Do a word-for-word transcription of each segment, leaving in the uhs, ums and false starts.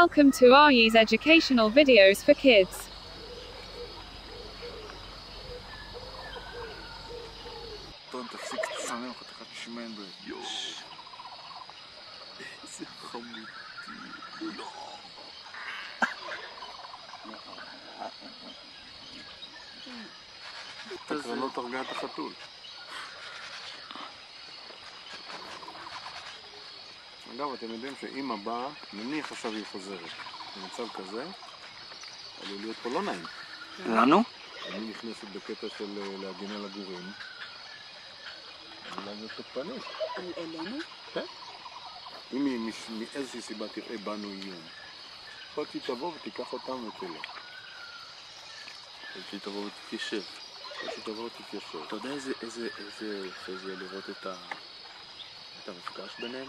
Welcome to Aayiz Educational Videos for Kids. אגב, אתם יודעים שאמא באה, נניח עכשיו היא חוזרת. במצב כזה, עלול להיות פה לא נעים. לנו? אני נכנסת בקטע של להגן על הגורים. אולי מתוקפנית. אלינו? כן. אם היא מאיזושהי סיבה תראה בנו איום, רק היא תבוא ותיקח אותם וכולה. רק היא תבוא ותתיישב. רק היא תבוא ותתיישב. אתה יודע איזה יפה זה לראות את המפגש ביניהם?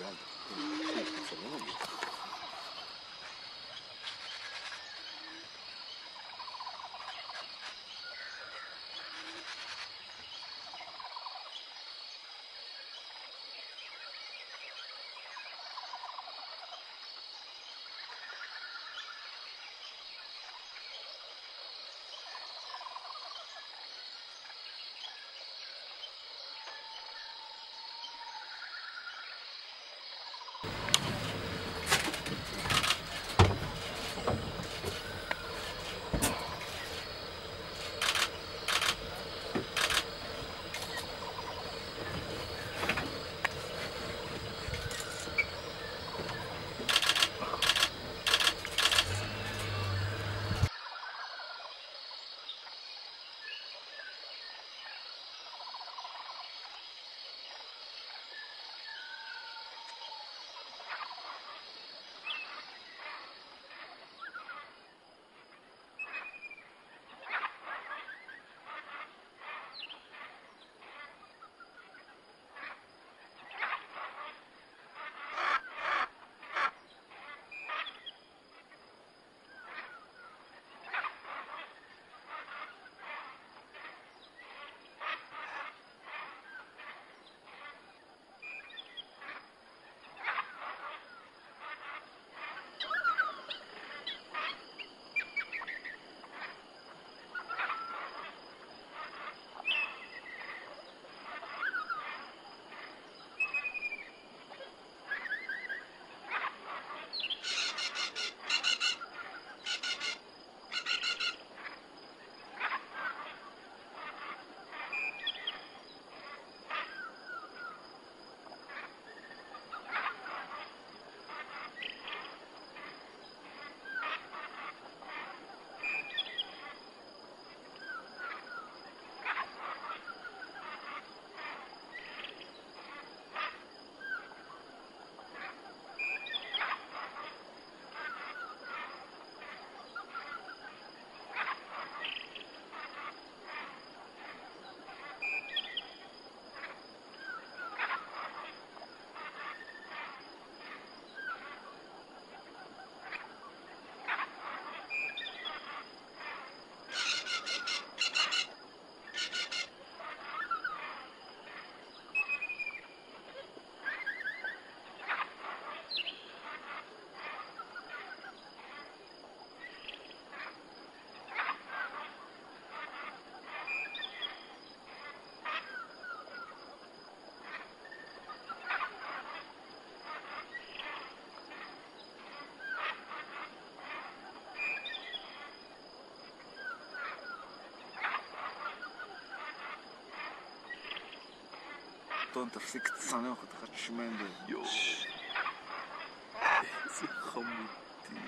יד, תצלם. תפסיק לצנוח את אחת שמן ביום. איזה חמודי.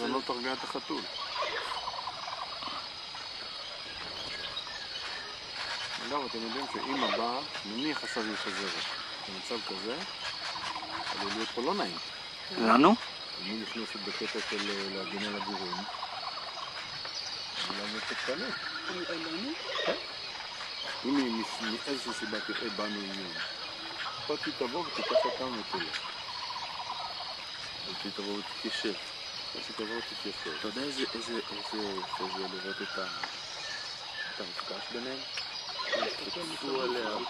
זה לא תרגיעת החתול. אגב, אתם יודעים שאמא באה, נניח עכשיו היא חזרת. במצב כזה, עלול להיות פה לא נעים. לנו? אני נכנסת בקטע של להגן על הגורים. אני לא מתקלט. אלינו? כן. אם היא מאיזושהי סיבה תחי בנו עניין, פשוט היא תבוא ותיקח אותנו תלו. אז היא תבוא ותתיישב. אז היא תבוא ותתיישב. אתה יודע איזה יפה זה לראות את המפגש ביניהם? הם קפצו עליה. הם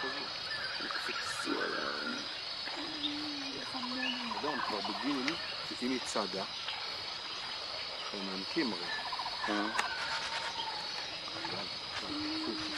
קפצו עליה. אדם כבר בגיל, אם היא צדה, הם מעמקים הרי.